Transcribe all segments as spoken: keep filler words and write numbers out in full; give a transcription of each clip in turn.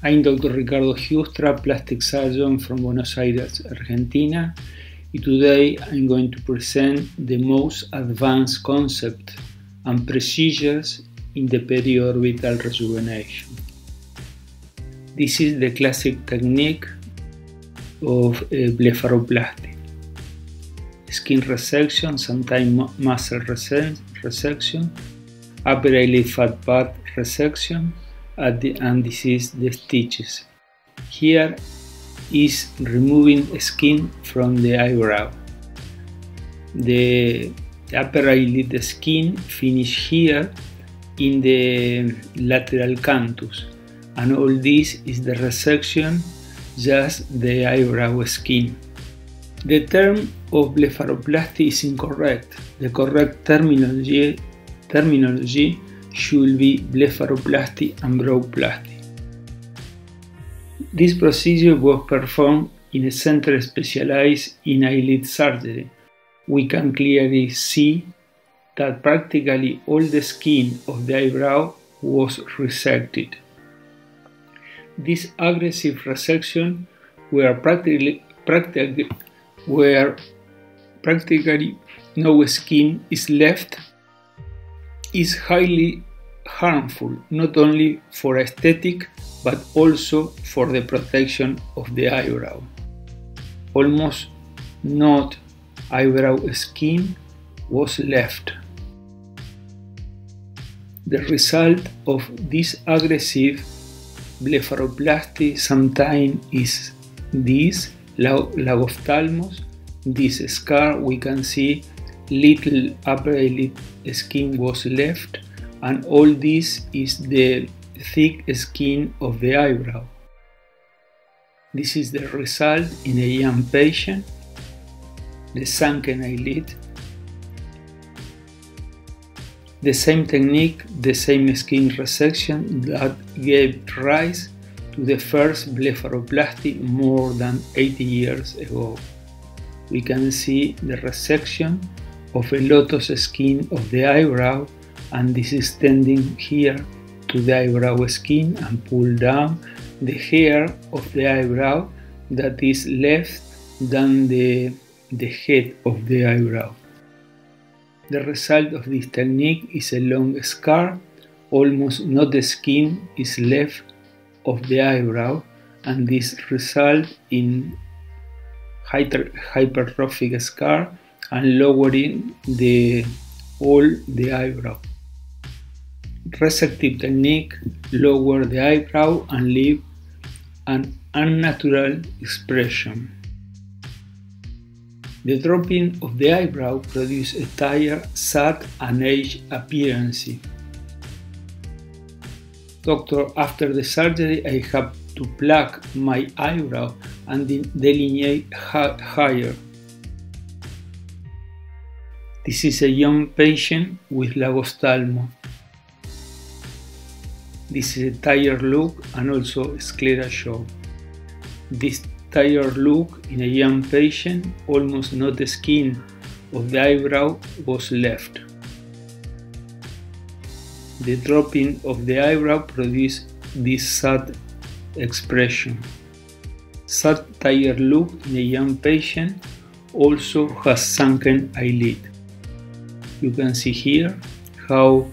I'm Doctor Ricardo Hoogstra, plastic surgeon from Buenos Aires, Argentina, and today I'm going to present the most advanced concept and procedures in the periorbital rejuvenation. This is the classic technique of uh, blepharoplasty. Skin resection, sometimes muscle resection, upper eyelid fat part resection, and this is the stitches. Here is removing skin from the eyebrow. The upper eyelid skin finish here in the lateral canthus, and all this is the resection, just the eyebrow skin. The term of blepharoplasty is incorrect. The correct terminology, terminology should be blepharoplasty and browplasty. This procedure was performed in a center specialized in eyelid surgery. We can clearly see that practically all the skin of the eyebrow was resected. This aggressive resection were practically, practically where practically no skin is left is highly harmful, not only for aesthetic but also for the protection of the eyebrow. Almost no eyebrow skin was left. The result of this aggressive blepharoplasty sometimes is this lagophthalmos, this scar. We can see little upper eyelid skin was left, and all this is the thick skin of the eyebrow. This is the result in a young patient, the sunken eyelid. The same technique, the same skin resection that gave rise to the first blepharoplasty more than eighty years ago. We can see the resection of a lotus skin of the eyebrow, and this is tending here to the eyebrow skin and pull down the hair of the eyebrow that is left than the, the head of the eyebrow. The result of this technique is a long scar, almost no skin is left of the eyebrow, and this results in hyper hypertrophic scar and lowering the all the eyebrow. Resective technique lower the eyebrow and leave an unnatural expression. The dropping of the eyebrow produces a tired, sad, and aged appearance. Doctor, after the surgery I have to pluck my eyebrow and delineate higher. This is a young patient with lagoftalmo. This is a tired look and also sclera show. This tired look in a young patient, almost no skin of the eyebrow was left. The dropping of the eyebrow produced this sad expression. Sad, tired look in a young patient also has sunken eyelid. You can see here how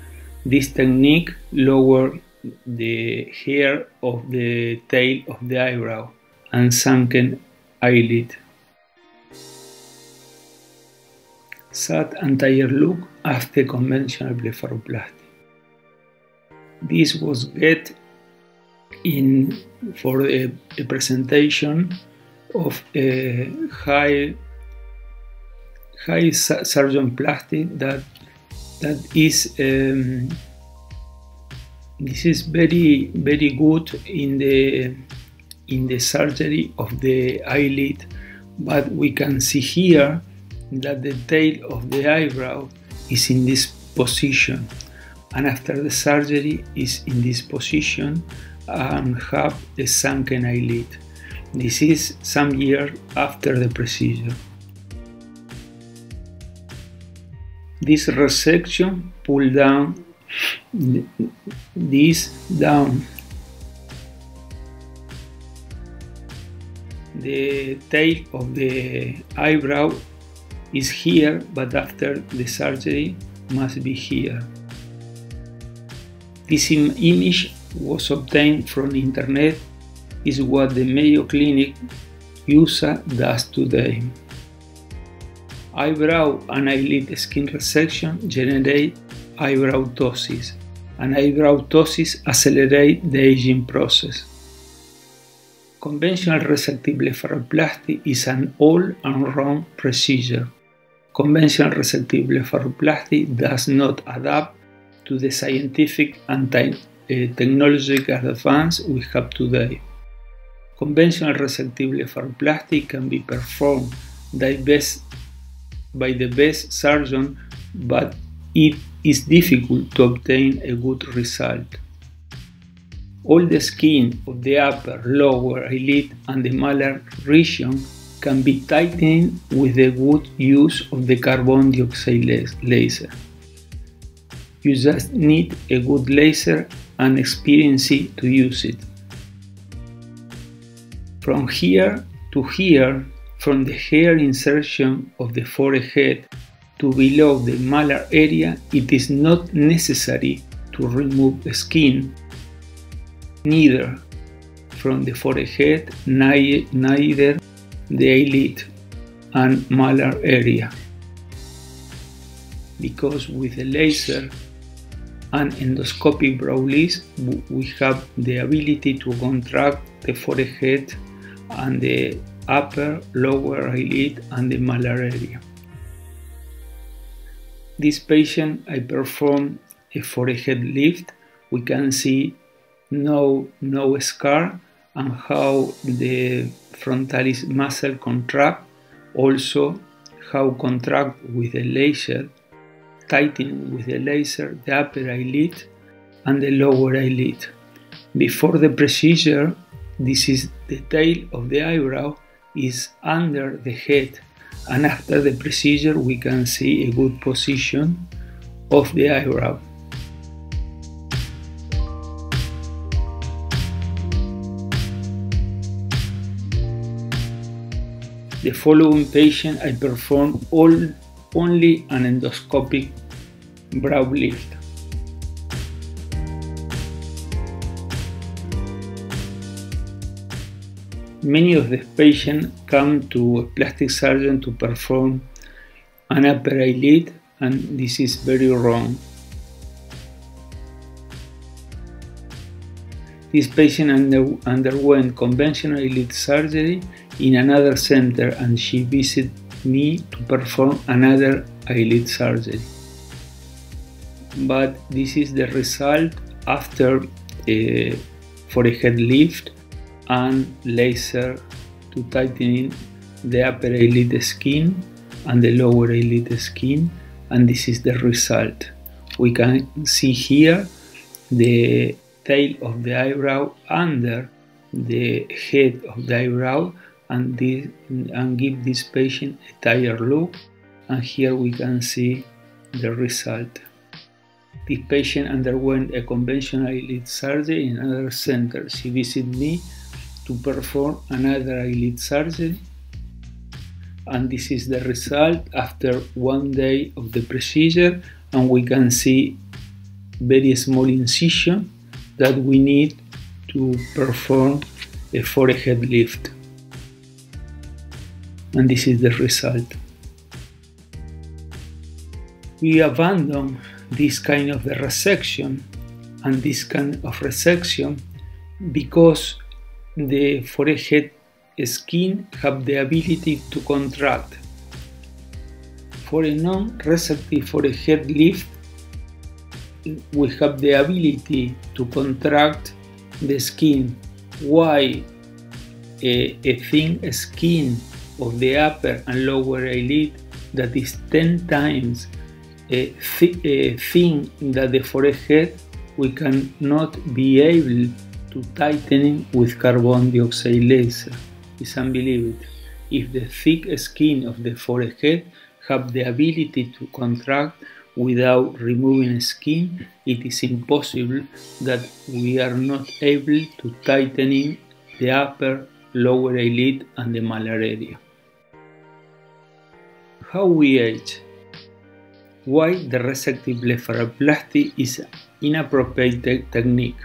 this technique lowers the hair of the tail of the eyebrow and sunken eyelid. Sad and tired look after conventional blepharoplasty. This was get in for a, a presentation of a high high surgeonplasty that that is um, this is very very good in the in the surgery of the eyelid, but we can see here that the tail of the eyebrow is in this position, and after the surgery is in this position and have a sunken eyelid. This is some years after the procedure. This resection pull down this down The tail of the eyebrow is here, but after the surgery must be here. This image was obtained from the internet. Is what the Mayo Clinic U S A does today. Eyebrow and eyelid skin resection generate eyebrow ptosis, and eyebrow ptosis accelerates the aging process. Conventional resective blepharoplasty is an all and round procedure. Conventional resective blepharoplasty does not adapt to the scientific and technological advance we have today. Conventional resective blepharoplasty can be performed by the best surgeon, but it is difficult to obtain a good result. All the skin of the upper, lower eyelid and the malar region can be tightened with the good use of the carbon dioxide laser. You just need a good laser and experience to use it. From here to here, from the hair insertion of the forehead to below the malar area, it is not necessary to remove skin. Neither from the forehead, neither the eyelid and malar area, because with the laser and endoscopy browplasty we have the ability to contract the forehead and the upper, lower eyelid and the malar area. This patient, I performed a forehead lift. We can see No, no scar and how the frontalis muscle contract, also how contract with the laser, tightening with the laser the upper eyelid and the lower eyelid. Before the procedure, this is the tail of the eyebrow is under the head, and after the procedure we can see a good position of the eyebrow. The following patient, I performed all, only an endoscopic brow lift. Many of the patients come to a plastic surgeon to perform an upper eyelid, and this is very wrong. This patient under, underwent conventional eyelid surgery in another center, and she visited me to perform another eyelid surgery. But this is the result after uh, forehead lift and laser to tightening the upper eyelid skin and the lower eyelid skin, and this is the result. We can see here the tail of the eyebrow under the head of the eyebrow, and, this, and give this patient a tired look, and here we can see the result. This patient underwent a conventional eyelid surgery in another center. She visited me to perform another eyelid surgery, and this is the result after one day of the procedure, and we can see very small incision that we need to perform a forehead lift. And this is the result. We abandon this kind of the resection and this kind of resection because the forehead skin have the ability to contract. For a non-resective forehead lift, we have the ability to contract the skin. Why a, a thin skin of the upper and lower eyelid that is ten times uh, th uh, thin than the forehead, we cannot be able to tighten it with carbon dioxide laser. It's unbelievable. If the thick skin of the forehead have the ability to contract without removing skin, it is impossible that we are not able to tighten the upper lower eyelid and the malar area. How we age. Why the resective blepharoplasty is an inappropriate technique.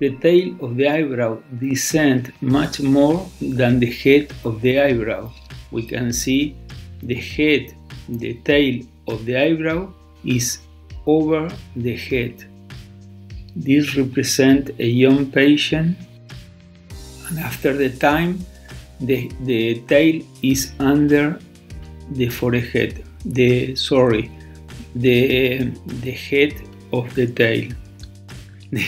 The tail of the eyebrow descends much more than the head of the eyebrow. We can see the head, the tail of the eyebrow is over the head. This represents a young patient, and after the time, the, the tail is under the forehead. The sorry, the the head of the tail, the,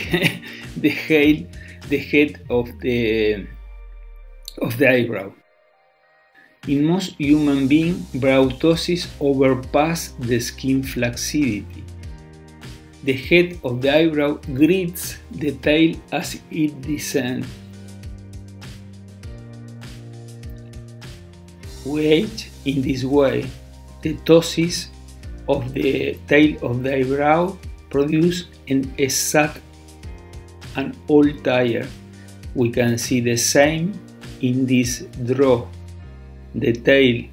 the head, the head of the of the eyebrow. In most human beings, browptosis overpasses the skin flaccidity. The head of the eyebrow grids the tail as it descends. We age in this way. The ptosis of the tail of the eyebrow produces an exact and old tire. We can see the same in this draw. The tail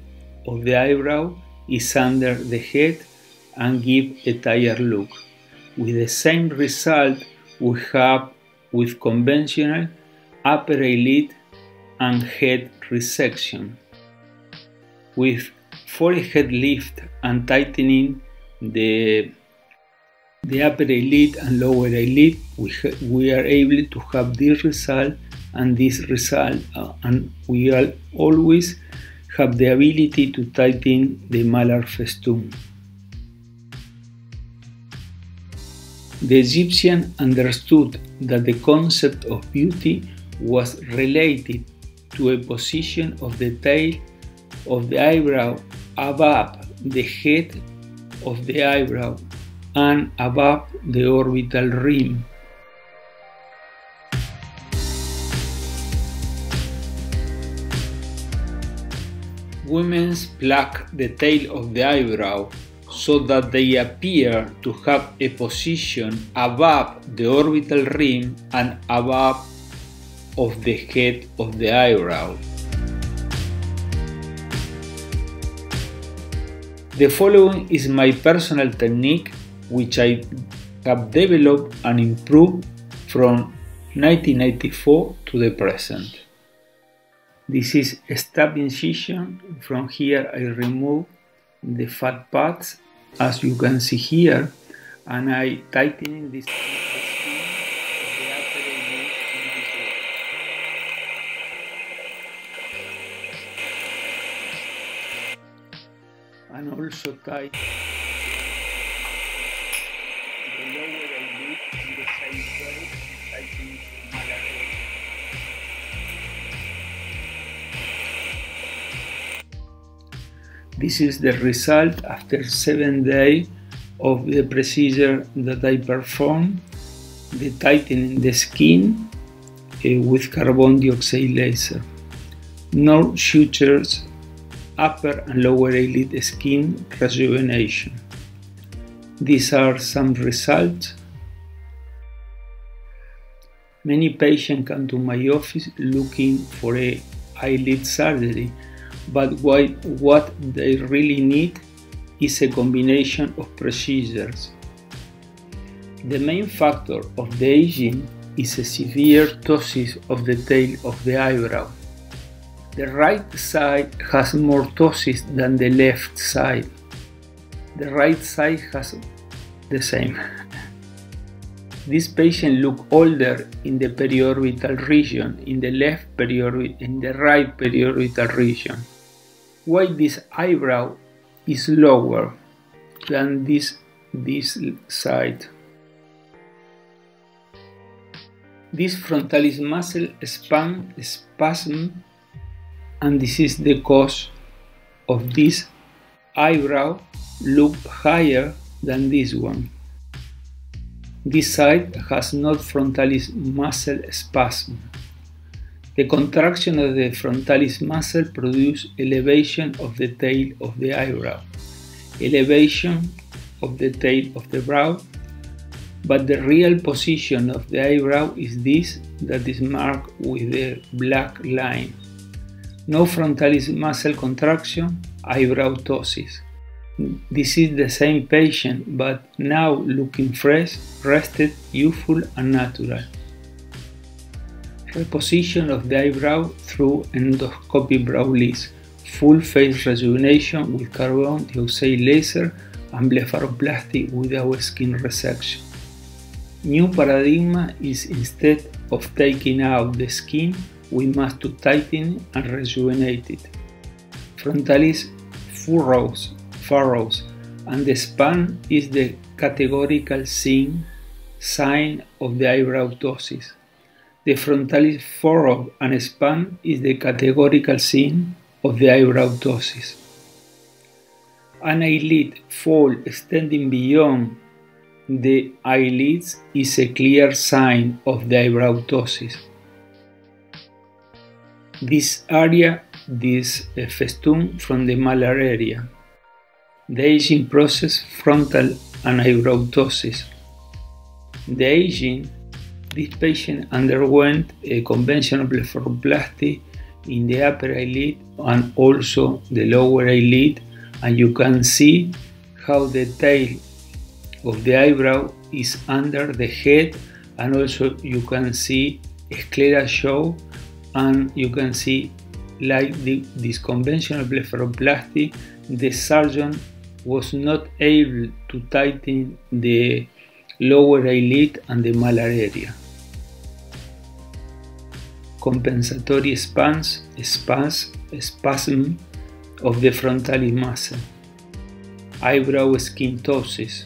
of the eyebrow is under the head and gives a tired look. With the same result we have with conventional upper eyelid and head resection. With forehead lift and tightening the, the upper eyelid and lower eyelid, we, we are able to have this result and this result, uh, and we are always have the ability to tighten the malar festoon. The Egyptian understood that the concept of beauty was related to a position of the tail of the eyebrow above the head of the eyebrow and above the orbital rim. Women pluck the tail of the eyebrow so that they appear to have a position above the orbital rim and above of the head of the eyebrow. The following is my personal technique, which I have developed and improved from nineteen ninety-four to the present. This is a stab incision. From here I remove the fat parts, as you can see here, and I tighten this. And also tighten the lower eyelid in the same way, tightening the malar area. This is the result after seven days of the procedure that I performed, the tightening the skin uh, with carbon dioxide laser. No sutures, upper and lower eyelid skin rejuvenation. These are some results. Many patients come to my office looking for a eyelid surgery, but what they really need is a combination of procedures. The main factor of the aging is a severe ptosis of the tail of the eyebrow. The right side has more ptosis than the left side. The right side has the same. This patient look older in the periorbital region, in the left periorbital, in the right periorbital region. Why this eyebrow is lower than this, this side? This frontalis muscle span spasm, and this is the cause of this eyebrow look higher than this one. This side has not frontalis muscle spasm. The contraction of the frontalis muscle produces elevation of the tail of the eyebrow, elevation of the tail of the brow, but the real position of the eyebrow is this that is marked with the black line. No frontalis muscle contraction, eyebrow ptosis. This is the same patient, but now looking fresh, rested, youthful and natural. Reposition of the eyebrow through endoscopy brow leads, full face rejuvenation with carbon dioxide laser and blepharoplasty without skin resection. New paradigm is instead of taking out the skin, we must to tighten and rejuvenate it. Frontalis furrows, furrows, and the span is the categorical sign, sign of the eyebrow ptosis. The frontalis furrow and span is the categorical sign of the eyebrow ptosis. An eyelid fall extending beyond the eyelids is a clear sign of the eyebrow ptosis. This area, this festoon from the malar area. The aging process, frontal and eyebrow ptosis. The aging, this patient underwent a conventional blepharoplasty in the upper eyelid and also the lower eyelid, and you can see how the tail of the eyebrow is under the head, and also you can see sclera show, and you can see, like the, this conventional blepharoplasty, the surgeon was not able to tighten the lower eyelid and the malar area. Compensatory spans, spans, spasm of the frontalis muscle. Eyebrow skin ptosis.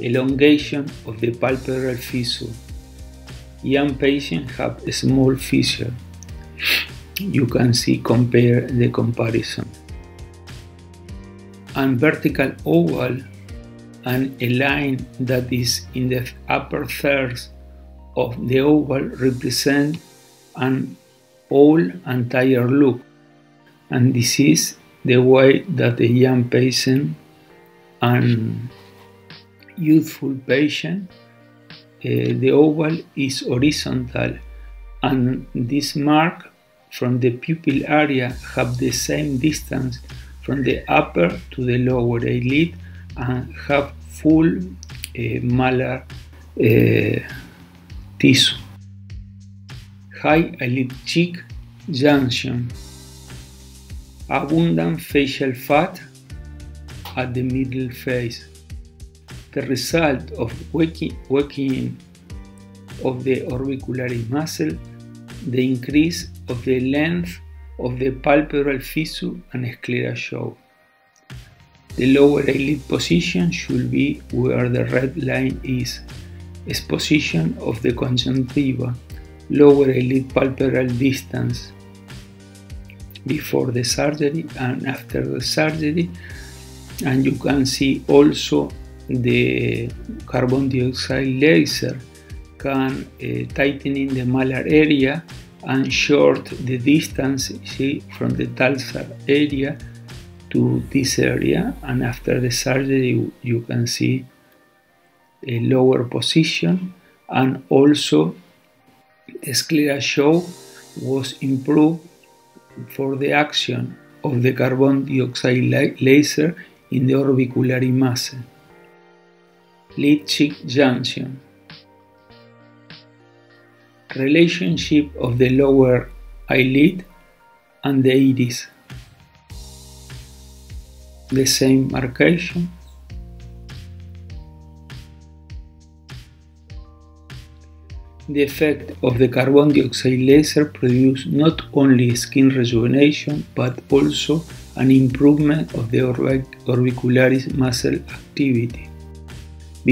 Elongation of the palpebral fissure. Young patients have a small fissure. You can see compare the comparison. And vertical oval and a line that is in the upper third of the oval represent an old and tired look. And this is the way that the young patient and youthful patient, Uh, the oval is horizontal, and this mark from the pupil area have the same distance from the upper to the lower eyelid and have full uh, malar uh, tissue. High eyelid cheek junction. Abundant facial fat at the middle face. The result of waking, waking of the orbicularis muscle, the increase of the length of the palpebral fissure and sclera show. The lower eyelid position should be where the red line is. Exposition of the conjunctiva, lower eyelid palpebral distance. Before the surgery and after the surgery, and you can see also the carbon dioxide laser can uh, tighten in the malar area and short the distance, see, from the tarsal area to this area, and after the surgery you can see a lower position, and also the sclera show was improved for the action of the carbon dioxide laser in the orbicularis muscle. Lid cheek junction. Relationship of the lower eyelid and the iris. The same markation. The effect of the carbon dioxide laser produces not only skin rejuvenation but also an improvement of the orbic orbicularis muscle activity.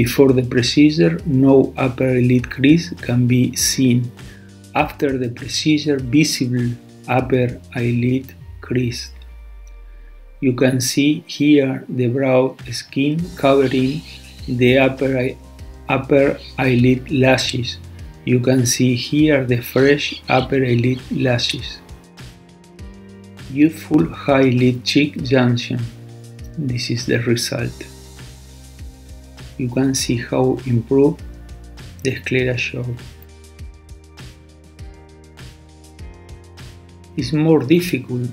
Before the procedure, no upper eyelid crease can be seen. After the procedure, visible upper eyelid crease. You can see here the broad skin covering the upper, upper eyelid lashes. You can see here the fresh upper eyelid lashes. Youthful high lid cheek junction. This is the result. you can see how improved the sclera show. It's more difficult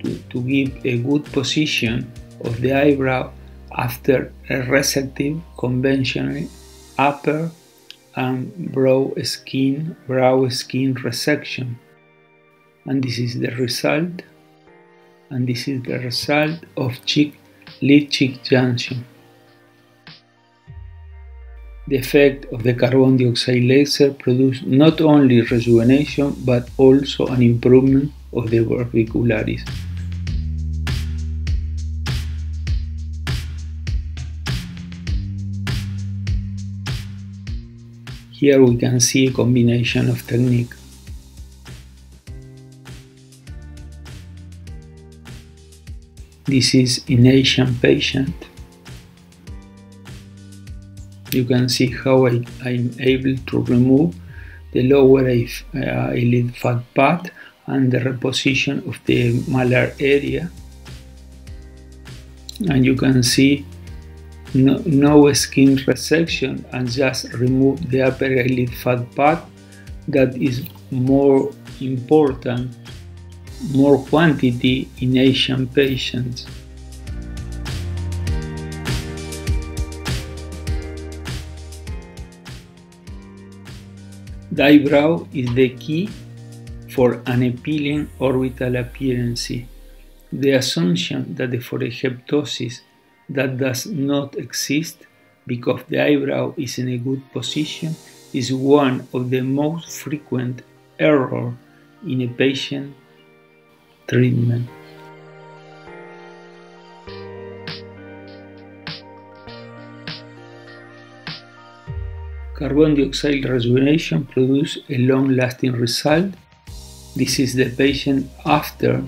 to, to give a good position of the eyebrow after a resective conventional upper and brow skin, brow skin resection. And this is the result, and this is the result of cheek, lid cheek junction. The effect of the carbon dioxide laser produced not only rejuvenation but also an improvement of the orbicularis. Here we can see a combination of technique. This is an Asian patient. You can see how I am able to remove the lower eyelid fat pad and the reposition of the malar area. And you can see no, no skin resection and just remove the upper eyelid fat pad. That is more important, more quantity in Asian patients. The eyebrow is the key for an appealing orbital appearance. The assumption that for a ptosis that does not exist because the eyebrow is in a good position is one of the most frequent errors in a patient treatment. Carbon dioxide rejuvenation produces a long-lasting result. This is the patient after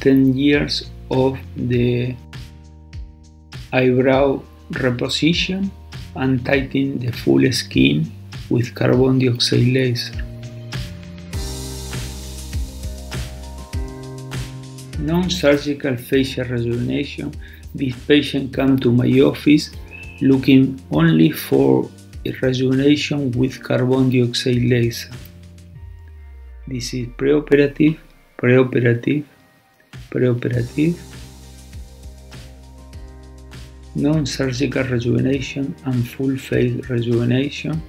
ten years of the eyebrow reposition and tightening the full skin with carbon dioxide laser. Non-surgical facial rejuvenation. This patient came to my office looking only for a rejuvenation with carbon dioxide laser. This is preoperative, preoperative, preoperative, non-surgical rejuvenation and full face rejuvenation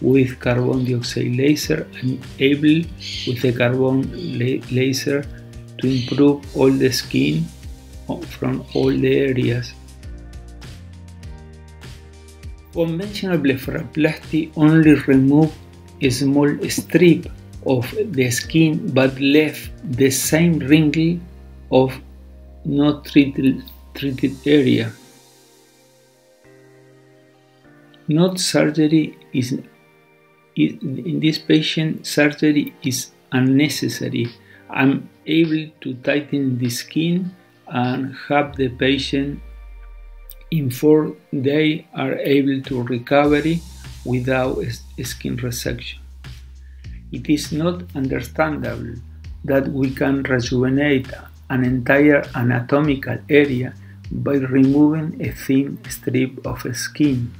with carbon dioxide laser. I'm able with the carbon la laser to improve all the skin from all the areas. Conventional blepharoplasty only removed a small strip of the skin but left the same wrinkle of not treated, treated area. Not surgery is, is, in this patient, surgery is unnecessary. I'm able to tighten the skin and have the patient in four days are able to recover without a skin resection. It is not understandable that we can rejuvenate an entire anatomical area by removing a thin strip of skin.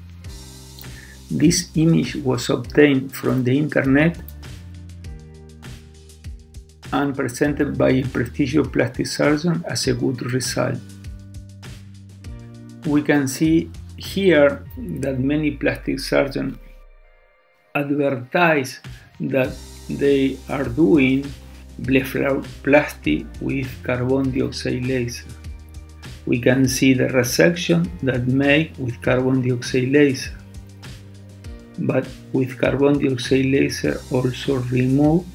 This image was obtained from the internet and presented by a prestigious plastic surgeon as a good result. We can see here that many plastic surgeons advertise that they are doing blepharoplasty with carbon dioxide laser. We can see the resection that made with carbon dioxide laser. But with carbon dioxide laser also remove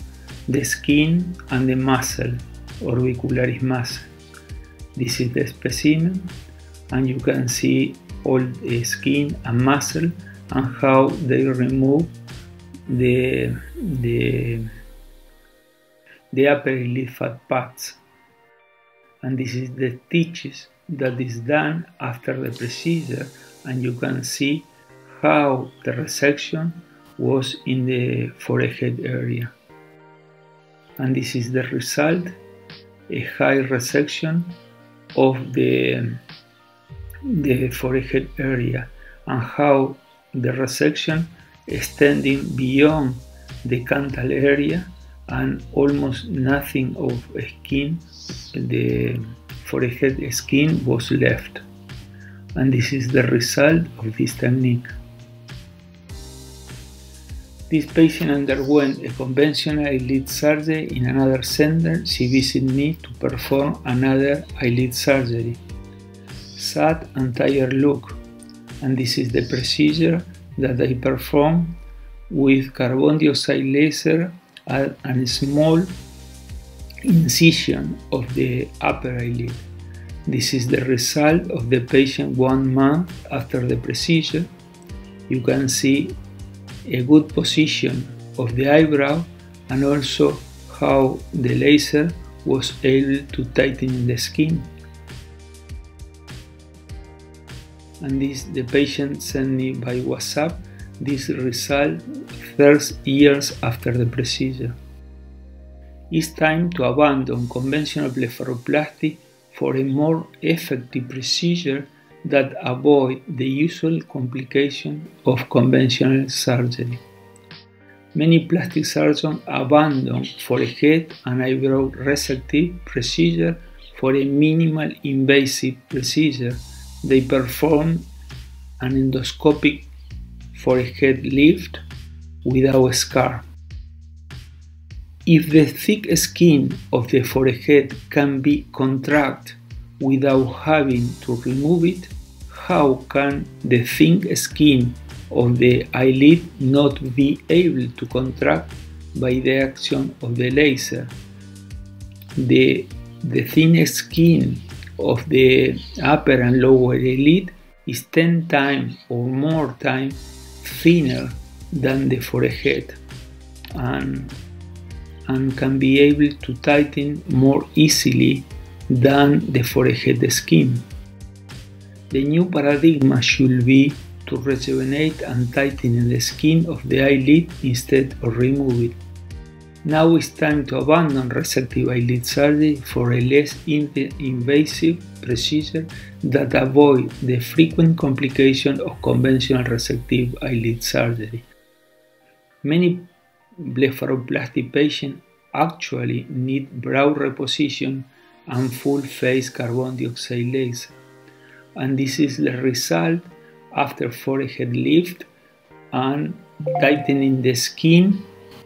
the skin and the muscle, orbicularis muscle. This is the specimen, and you can see all the skin and muscle and how they remove the, the, the upper lid fat pads. And this is the stitches that is done after the procedure, and you can see how the resection was in the forehead area. And this is the result, a high resection of the, the forehead area. and how the resection extending beyond the canthal area and almost nothing of skin, the forehead skin, was left. And this is the result of this technique. This patient underwent a conventional eyelid surgery in another center. She visited me to perform another eyelid surgery. Sad and tired look, and this is the procedure that I perform with carbon dioxide laser at a small incision of the upper eyelid. This is the result of the patient one month after the procedure. You can see a good position of the eyebrow and also how the laser was able to tighten the skin. And this the patient sent me by WhatsApp this result thirty years after the procedure. It's time to abandon conventional blepharoplasty for a more effective procedure that avoid the usual complication of conventional surgery. Many plastic surgeons abandon forehead and eyebrow resective procedure for a minimal invasive procedure. They perform an endoscopic forehead lift without a scar. If the thick skin of the forehead can be contracted without having to remove it, how can the thin skin of the eyelid not be able to contract by the action of the laser? The, the thin skin of the upper and lower eyelid is ten times or more time thinner than the forehead, and, and can be able to tighten more easily than the forehead skin. The new paradigm should be to rejuvenate and tighten the skin of the eyelid instead of remove it. Now it's time to abandon resective eyelid surgery for a less invasive procedure that avoids the frequent complication of conventional resective eyelid surgery. Many blepharoplasty patients actually need brow reposition and full face carbon dioxide laser, and this is the result after forehead lift and tightening the skin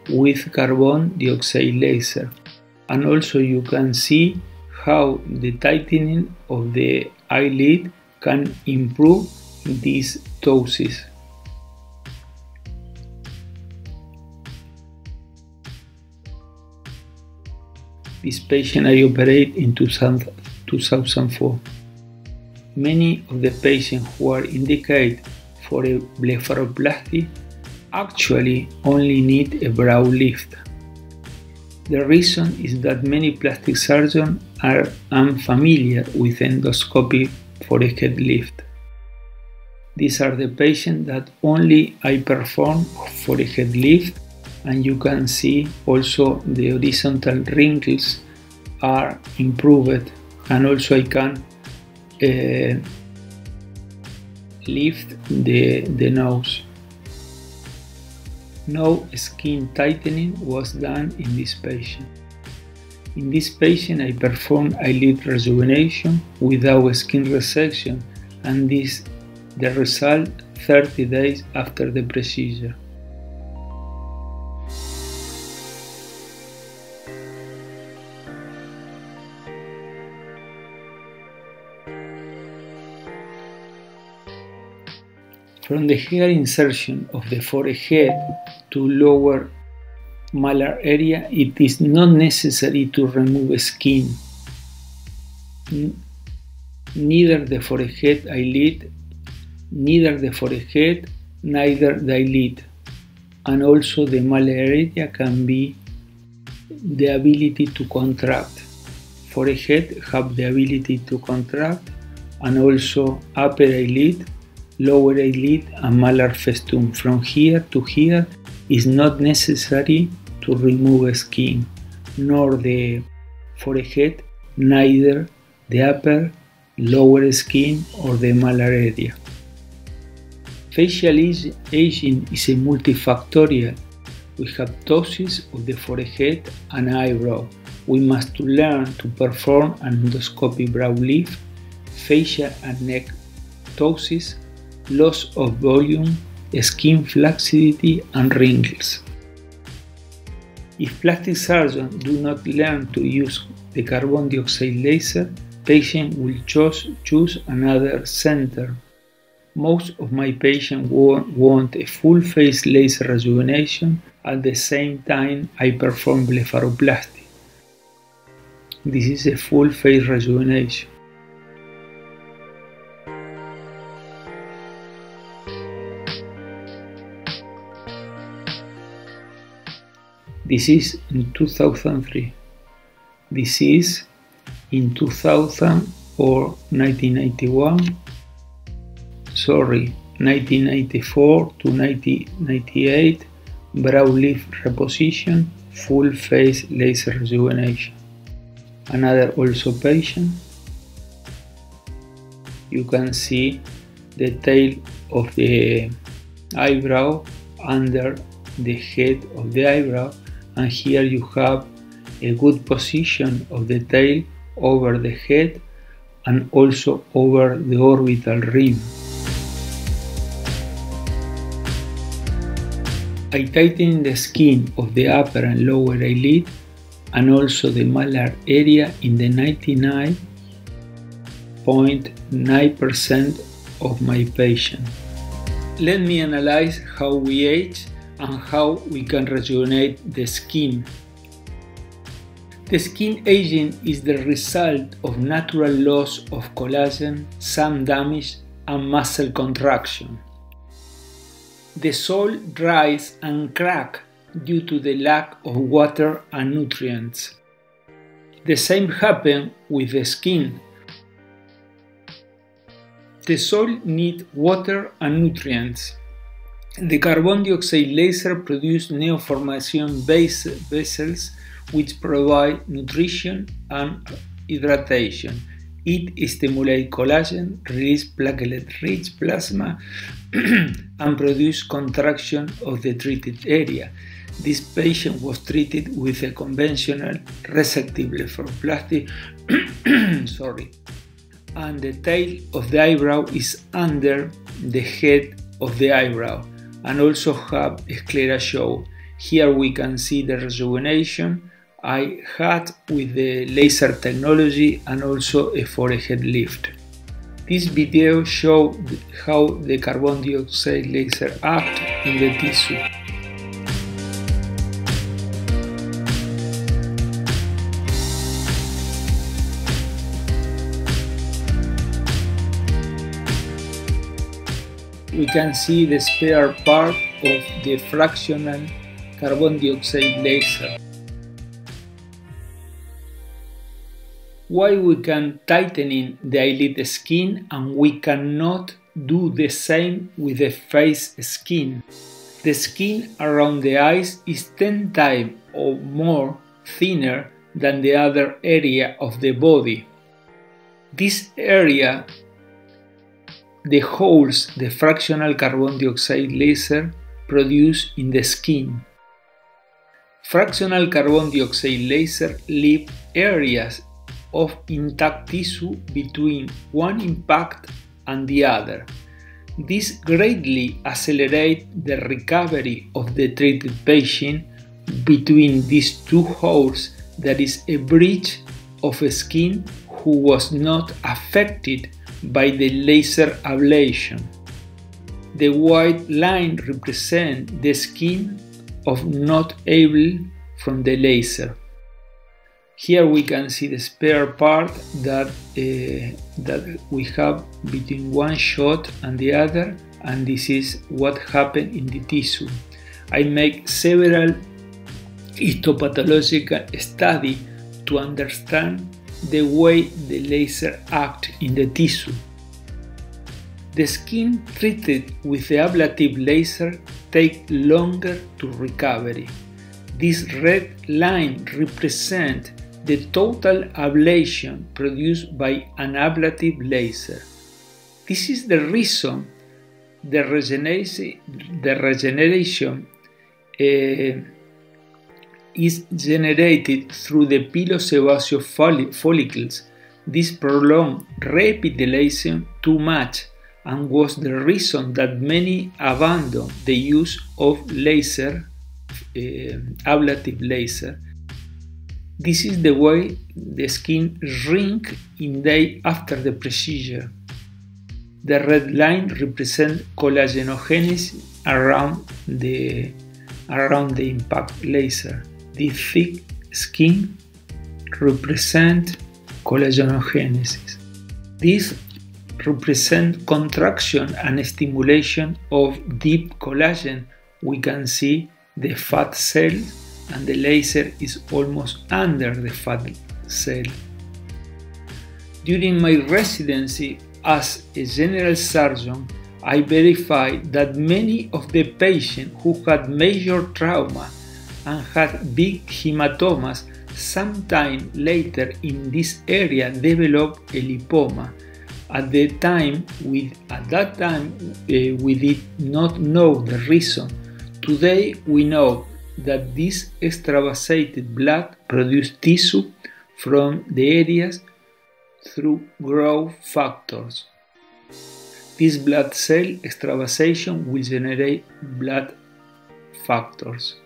with carbon dioxide laser. And also you can see how the tightening of the eyelid can improve this ptosis. This patient I operate in two thousand four. Many of the patients who are indicated for a blepharoplasty actually only need a brow lift. The reason is that many plastic surgeons are unfamiliar with endoscopy forehead lift. These are the patients that only I perform forehead lift, and you can see also the horizontal wrinkles are improved, and also I can uh, lift the, the nose. No skin tightening was done in this patient. In this patient I performed eyelid rejuvenation without skin resection, and this the result thirty days after the procedure. From the hair insertion of the forehead to lower malar area, it is not necessary to remove skin. Neither the forehead eyelid, neither the forehead, neither the eyelid. And also the malar area can be the ability to contract. Forehead have the ability to contract, and also upper eyelid, lower eyelid and malar festoon. From here to here is not necessary to remove skin, nor the forehead, neither the upper, lower skin or the malar area. Facial aging is multifactorial. We have ptosis of the forehead and eyebrow. We must learn to perform an endoscopy brow lift, facial and neck ptosis, loss of volume, skin flaccidity and wrinkles. If plastic surgeons do not learn to use the carbon dioxide laser, patients will choose, choose another center. Most of my patients want a full face laser rejuvenation. At the same time, I perform blepharoplasty. This is a full face rejuvenation. This is in two thousand three. This is in two thousand or nineteen ninety-one. Sorry, nineteen ninety-four to nineteen ninety-eight. Brow lift reposition, full face laser rejuvenation. Another also patient. You can see the tail of the eyebrow under the head of the eyebrow, and here you have a good position of the tail over the head and also over the orbital rim. I tighten the skin of the upper and lower eyelid and also the malar area in the ninety-nine point nine percent of my patients. Let me analyze how we age and how we can rejuvenate the skin. The skin aging is the result of natural loss of collagen, sun damage and muscle contraction. The soil dries and cracks due to the lack of water and nutrients. The same happens with the skin. The soil needs water and nutrients. The carbon dioxide laser produces neoformation vessels which provide nutrition and hydratation. It stimulates collagen, releases platelet-rich plasma, and produces contraction of the treated area. This patient was treated with a conventional resective blepharoplasty. Sorry. And the tail of the eyebrow is under the head of the eyebrow and also have sclera show. Here we can see the rejuvenation I had with the laser technology and also a forehead lift. This video shows how the carbon dioxide laser acts in the tissue. We can see the spare part of the fractional carbon dioxide laser. Why we can tighten the eyelid skin and we cannot do the same with the face skin. The skin around the eyes is ten times or more thinner than the other area of the body. This area, the holes the fractional carbon dioxide laser produce in the skin. Fractional carbon dioxide laser leaves areas of intact tissue between one impact and the other. This greatly accelerates the recovery of the treated patient. Between these two holes there is a breach of a skin who was not affected by the laser ablation. The white line represents the skin of not able from the laser. Here we can see the spare part that, uh, that we have between one shot and the other, and this is what happened in the tissue. I make several histopathological studies to understand the way the laser acts in the tissue. The skin treated with the ablative laser takes longer to recovery. This red line represents the total ablation produced by an ablative laser. This is the reason the regeneration, the regeneration uh, is generated through the pilosebaceous follicles. This prolonged reepithelization too much and was the reason that many abandoned the use of laser, uh, ablative laser. This is the way the skin shrinks in days after the procedure. The red line represents collagenogenesis around the, around the impact laser. The thick skin represents collagenogenesis. This represents contraction and stimulation of deep collagen. We can see the fat cell, and the laser is almost under the fat cell. During my residency as a general surgeon, I verified that many of the patients who had major trauma and had big hematomas sometime later in this area developed a lipoma. At the time, we, at that time, uh, we did not know the reason. Today we know that this extravasated blood produced tissue from the areas through growth factors. This blood cell extravasation will generate blood factors,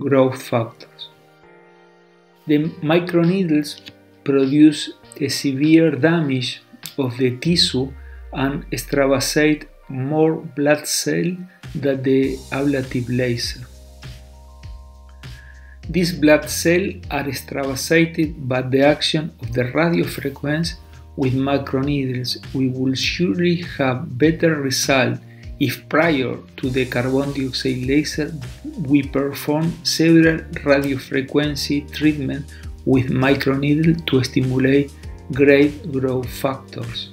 growth factors. The microneedles produce a severe damage of the tissue and extravasate more blood cells than the ablative laser. These blood cells are extravasated by the action of the radiofrequency with microneedles. We will surely have better results if prior to the carbon dioxide laser we perform several radiofrequency treatments with microneedles to stimulate great growth factors.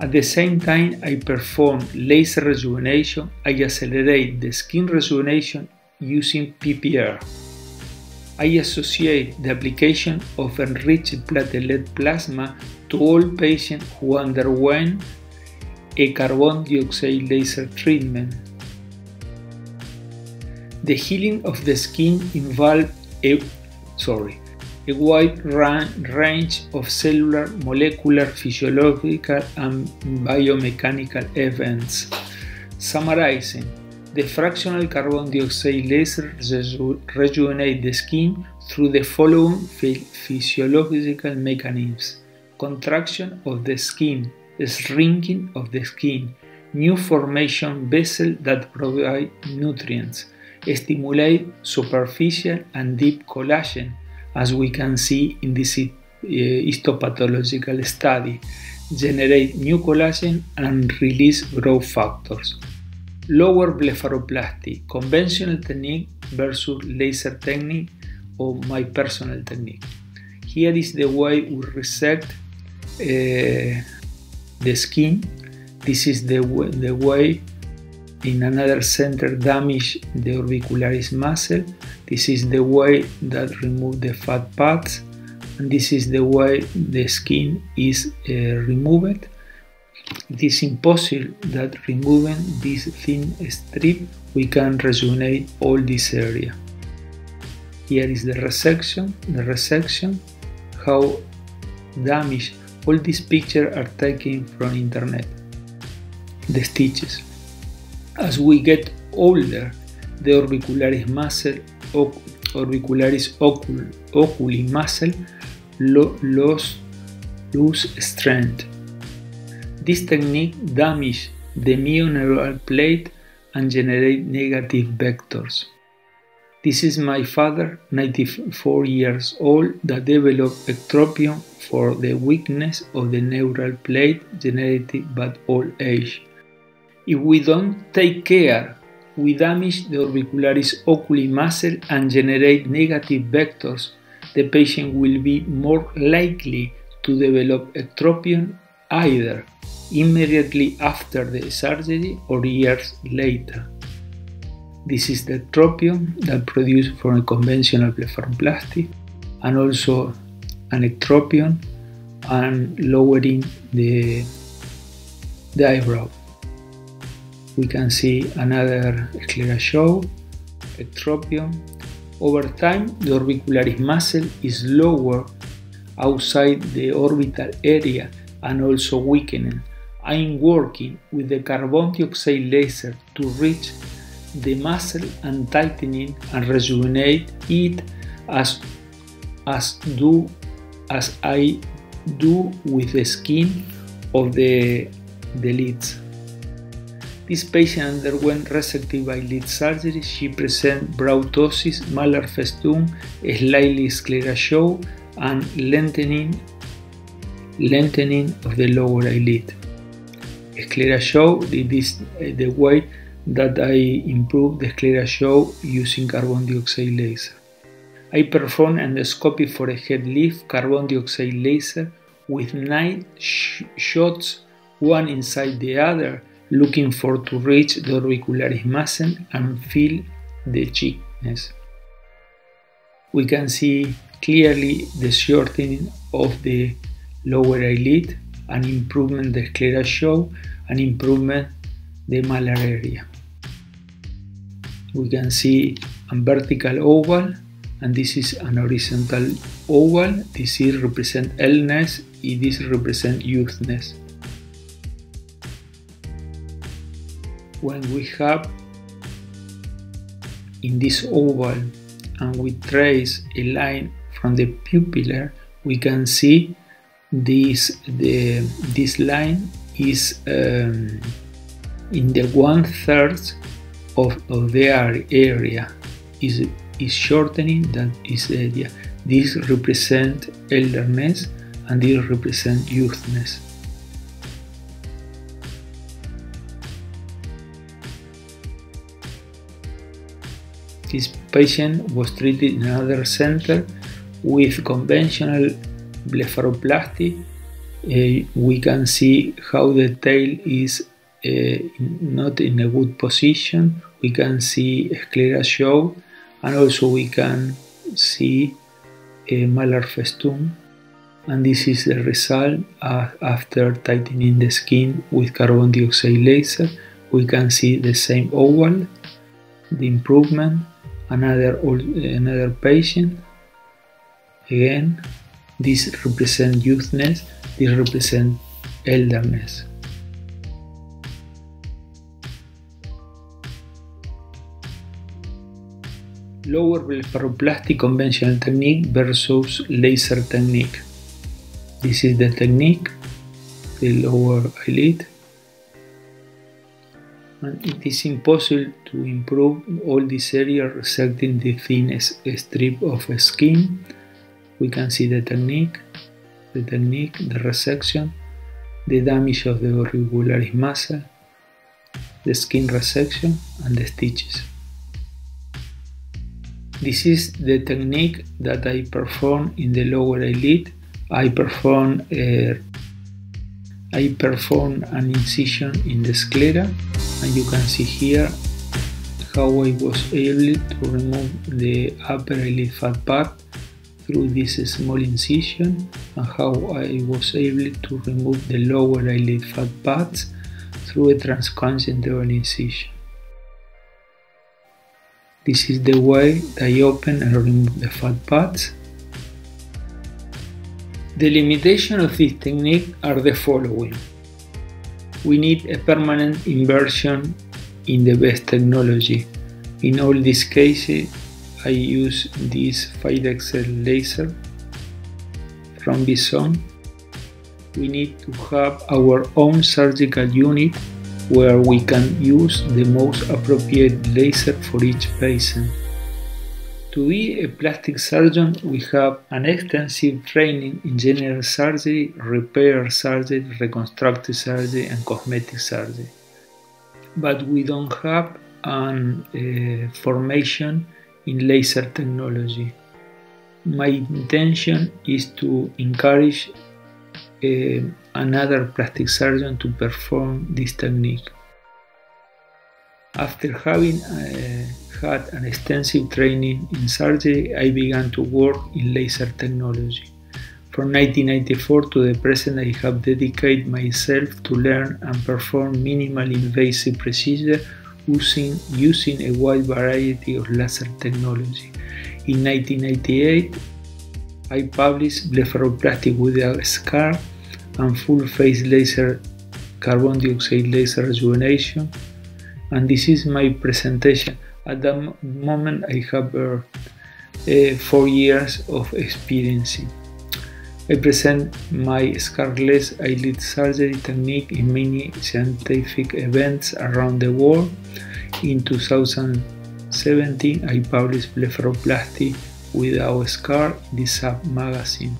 At the same time I perform laser rejuvenation, I accelerate the skin rejuvenation using P P R. I associate the application of enriched platelet plasma to all patients who underwent a carbon dioxide laser treatment. The healing of the skin involved a, sorry, a wide range of cellular, molecular, physiological and biomechanical events. Summarizing, the fractional carbon dioxide laser reju rejuvenates the skin through the following physiological mechanisms: contraction of the skin, shrinking of the skin, new formation vessels that provide nutrients, stimulate superficial and deep collagen, as we can see in this uh, histopathological study, generate new collagen and release growth factors. Lower blepharoplasty, conventional technique versus laser technique or my personal technique. Here is the way we resect uh, the skin. This is the, the way in another center damage the orbicularis muscle. This is the way that remove the fat pads, and this is the way the skin is uh, removed. It is impossible that removing this thin strip we can rejuvenate all this area. Here is the resection, the resection, how damaged. All these pictures are taken from internet. The stitches. As we get older, the orbicularis muscle, orbicularis oculi, oculi muscle lo, lose, lose strength. This technique damages the myoneural plate and generates negative vectors. This is my father, ninety-four years old, that developed ectropion for the weakness of the neural plate generated by old age. If we don't take care, we damage the orbicularis oculi muscle and generate negative vectors. The patient will be more likely to develop ectropion either immediately after the surgery or years later. This is the ectropion that produced from a conventional blepharoplasty, and also an ectropion and lowering the, the eyebrow. we can see another scleroscope, ectropion. Over time, the orbicularis muscle is lower outside the orbital area and also weakening. I'm working with the carbon dioxide laser to reach the muscle and tightening and rejuvenate it as, as, do, as I do with the skin of the, the lids. This patient underwent resective by lid surgery. She presents brow ptosis, malar festoon, slightly scleroscope, and lengthening, lengthening of the lower eyelid. Scleroscope, this is the way that I improved the scleroscope using carbon dioxide laser. I performed endoscopy for a head lift, carbon dioxide laser, with nine sh shots, one inside the other, looking for to reach the orbicularis muscle and feel the cheekness. We can see clearly the shortening of the lower eyelid, an improvement the sclera show, an improvement the malar area. We can see a vertical oval, and this is an horizontal oval. This is represent illness, and this represent youthness. When we have in this oval and we trace a line from the pupillar, we can see this, the, this line is um, in the one third of, of the area, is, is shortening that is area. This represents elderness and this represents youthness. This patient was treated in another center with conventional blepharoplasty. Uh, we can see how the tail is uh, not in a good position. We can see sclera show, and also we can see a malar festoon. And this is the result uh, after tightening the skin with carbon dioxide laser. We can see the same oval, the improvement. Another, another patient, again, this represents youthness, this represents elderness. Lower blepharoplasty conventional technique versus laser technique. This is the technique, the lower eyelid. And it is impossible to improve all this area resecting the thinnest strip of skin. We can see the technique, the technique, the resection, the damage of the orbicularis muscle, the skin resection, and the stitches. This is the technique that I perform in the lower eyelid. I perform a, I perform an incision in the sclera. And you can see here how I was able to remove the upper eyelid fat part through this small incision, and how I was able to remove the lower eyelid fat parts through a transconjunctival incision. This is the way I open and remove the fat parts. The limitations of this technique are the following. We need a permanent inversion in the best technology. In all these cases, I use this five X L laser from Bison. We need to have our own surgical unit where we can use the most appropriate laser for each patient. To be a plastic surgeon, we have an extensive training in general surgery, repair surgery, reconstructive surgery, and cosmetic surgery. But we don't have an uh, formation in laser technology. My intention is to encourage uh, another plastic surgeon to perform this technique. After having uh, had an extensive training in surgery, I began to work in laser technology. From nineteen ninety-four to the present, I have dedicated myself to learn and perform minimal invasive procedure using, using a wide variety of laser technology. In nineteen ninety-eight, I published blepharoplasty without scar and full face laser, carbon dioxide laser rejuvenation, and this is my presentation. At the moment, I have uh, uh, four years of experience. I present my scarless eyelid surgery technique in many scientific events around the world. In two thousand seventeen, I published blepharoplasty without scar in the Sub magazine,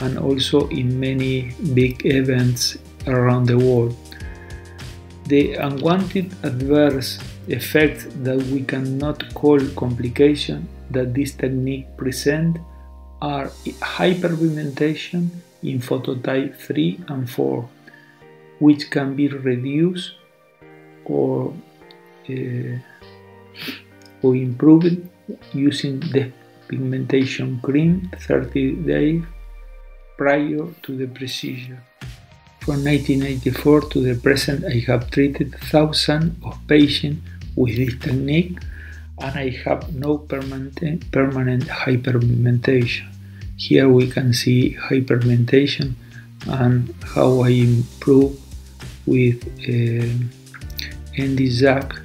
and also in many big events around the world. The unwanted adverse effects that we cannot call complications that this technique presents are hyperpigmentation in phototype three and four, which can be reduced or, uh, or improved using the pigmentation cream thirty days prior to the procedure. From nineteen ninety-four to the present, I have treated thousands of patients with this technique, and I have no permanent, permanent hyperpigmentation. Here we can see hyperpigmentation and how I improve with uh, Nd:YAG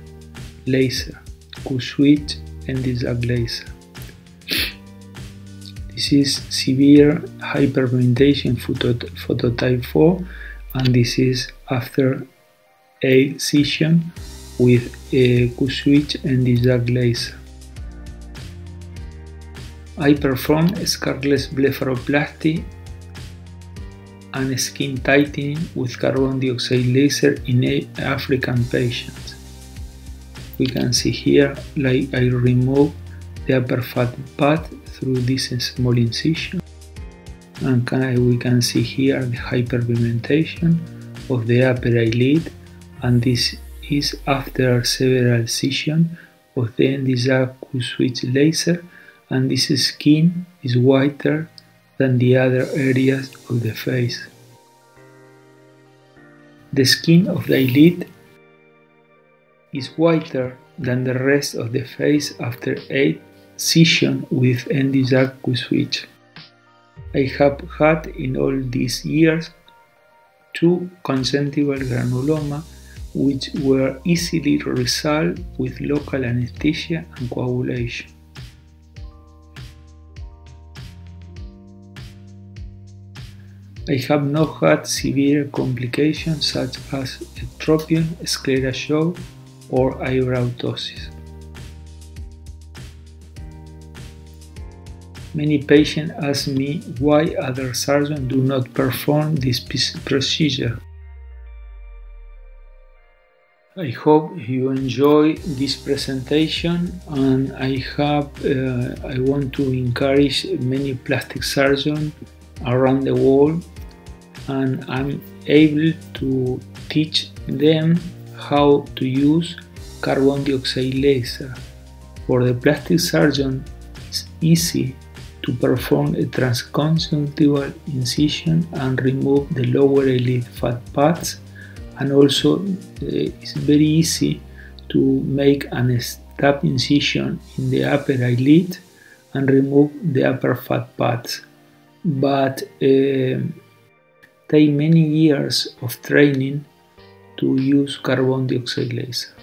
laser, Q-switch Nd:YAG laser. This is severe hyperpigmentation photot phototype four, and this is after a session with a Q-switch Nd:YAG laser. I perform scarless blepharoplasty and skin tightening with carbon dioxide laser in African patients. We can see here, like I remove the upper fat pad through this small incision, and can, we can see here the hyperpigmentation of the upper eyelid, and this is after several sessions of the Nd:YAG Q-switch laser, and this skin is whiter than the other areas of the face. The skin of the eyelid is whiter than the rest of the face after eight sessions with Nd:YAG Q-switch. I have had in all these years two conjunctival granuloma, which were easily resolved with local anesthesia and coagulation. I have not had severe complications such as ectropion, sclera shock, or eyebrow ptosis. Many patients ask me why other surgeons do not perform this procedure. I hope you enjoy this presentation, and I have uh, I want to encourage many plastic surgeons around the world, and I'm able to teach them how to use carbon dioxide laser. For the plastic surgeon, it's easy to perform a transconjunctival incision and remove the lower eyelid fat pads. And also, uh, it's very easy to make an stab incision in the upper eyelid and remove the upper fat pads. But uh, take many years of training to use carbon dioxide laser.